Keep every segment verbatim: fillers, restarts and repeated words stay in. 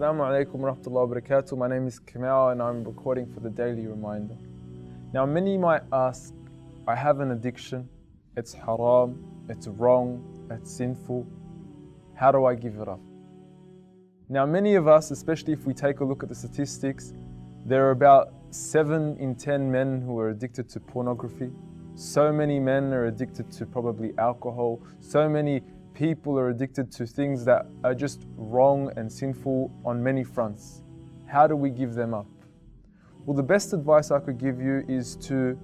Assalamu alaikum wa rahmatullahi wa barakatuh. My name is Kamal and I'm recording for The Daily Reminder. Now many might ask, I have an addiction, it's haram, it's wrong, it's sinful. How do I give it up? Now many of us, especially if we take a look at the statistics, there are about seven in ten men who are addicted to pornography. So many men are addicted to probably alcohol. So many people are addicted to things that are just wrong and sinful on many fronts. How do we give them up? Well, the best advice I could give you is to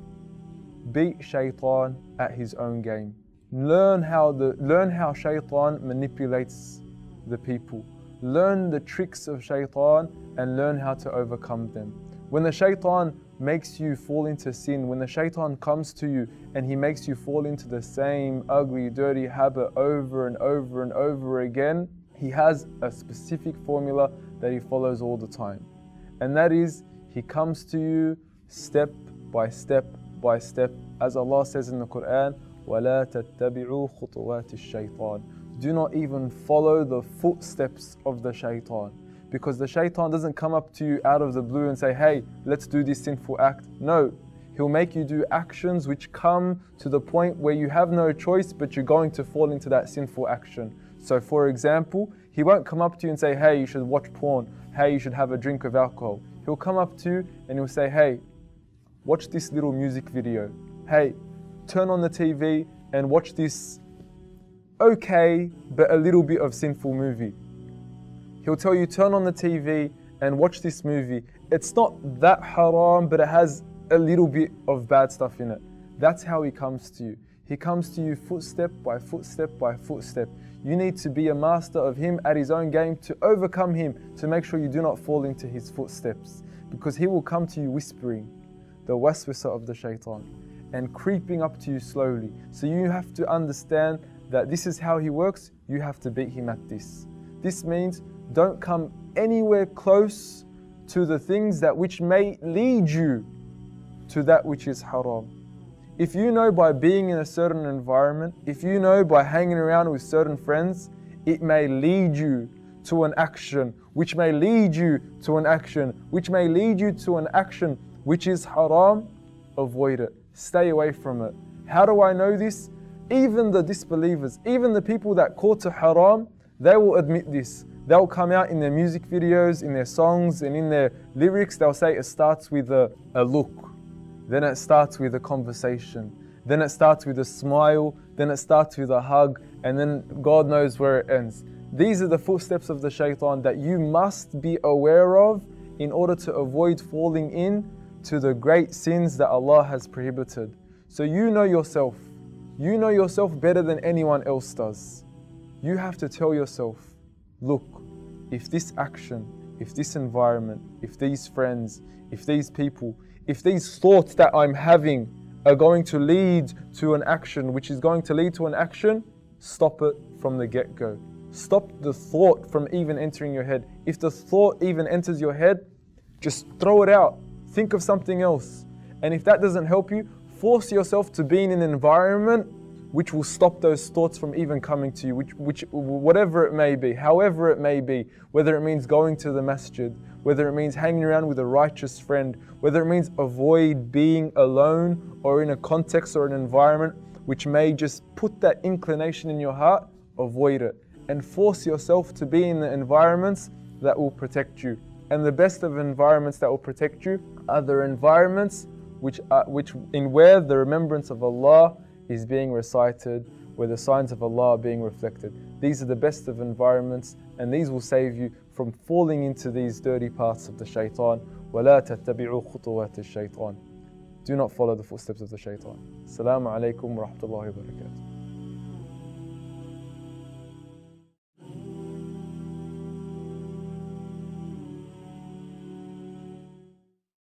beat Shaytan at his own game. Learn how, the, learn how Shaytan manipulates the people. Learn the tricks of Shaytan and learn how to overcome them. When the Shaytan makes you fall into sin, when the Shaytan comes to you and he makes you fall into the same ugly, dirty habit over and over and over again, he has a specific formula that he follows all the time. And that is, he comes to you step by step by step. As Allah says in the Quran, وَلَا تَتَّبِعُوا خُطُوَاتِ الشَّيْطَانِ. Do not even follow the footsteps of the Shaytan. Because the Shaytan doesn't come up to you out of the blue and say, hey, let's do this sinful act. No, he'll make you do actions which come to the point where you have no choice, but you're going to fall into that sinful action. So for example, he won't come up to you and say, hey, you should watch porn. Hey, you should have a drink of alcohol. He'll come up to you and he'll say, hey, watch this little music video. Hey, turn on the T V and watch this okay, but a little bit of sinful movie. He'll tell you, turn on the T V and watch this movie. It's not that haram, but it has a little bit of bad stuff in it. That's how he comes to you. He comes to you footstep by footstep by footstep. You need to be a master of him at his own game to overcome him, to make sure you do not fall into his footsteps. Because he will come to you whispering, the waswasa of the Shaytan, and creeping up to you slowly. So you have to understand that this is how he works. You have to beat him at this. This means, don't come anywhere close to the things that which may lead you to that which is haram. If you know by being in a certain environment, if you know by hanging around with certain friends, it may lead you to an action, which may lead you to an action, which may lead you to an action which is haram, avoid it. Stay away from it. How do I know this? Even the disbelievers, even the people that call to haram, they will admit this. They'll come out in their music videos, in their songs, and in their lyrics, they'll say it starts with a, a look, then it starts with a conversation, then it starts with a smile, then it starts with a hug, and then God knows where it ends. These are the footsteps of the Shaytan that you must be aware of in order to avoid falling in to the great sins that Allah has prohibited. So you know yourself. You know yourself better than anyone else does. You have to tell yourself, look, if this action, if this environment, if these friends, if these people, if these thoughts that I'm having are going to lead to an action, which is going to lead to an action, stop it from the get-go. Stop the thought from even entering your head. If the thought even enters your head, just throw it out. Think of something else. And if that doesn't help you, force yourself to be in an environment which will stop those thoughts from even coming to you, which, which, whatever it may be, however it may be, whether it means going to the masjid, whether it means hanging around with a righteous friend, whether it means avoid being alone or in a context or an environment which may just put that inclination in your heart, avoid it. And force yourself to be in the environments that will protect you. And the best of environments that will protect you are the environments which are, which, in where the remembrance of Allah is being recited, where the signs of Allah are being reflected. These are the best of environments, and these will save you from falling into these dirty paths of the Shaytan. وَلَا تَتَّبِعُوا خُطُوَاتِ الشَّيْطَانِ. Do not follow the footsteps of the Shaytan. Assalamu alaikum wa rahmatullahi wa barakatuh.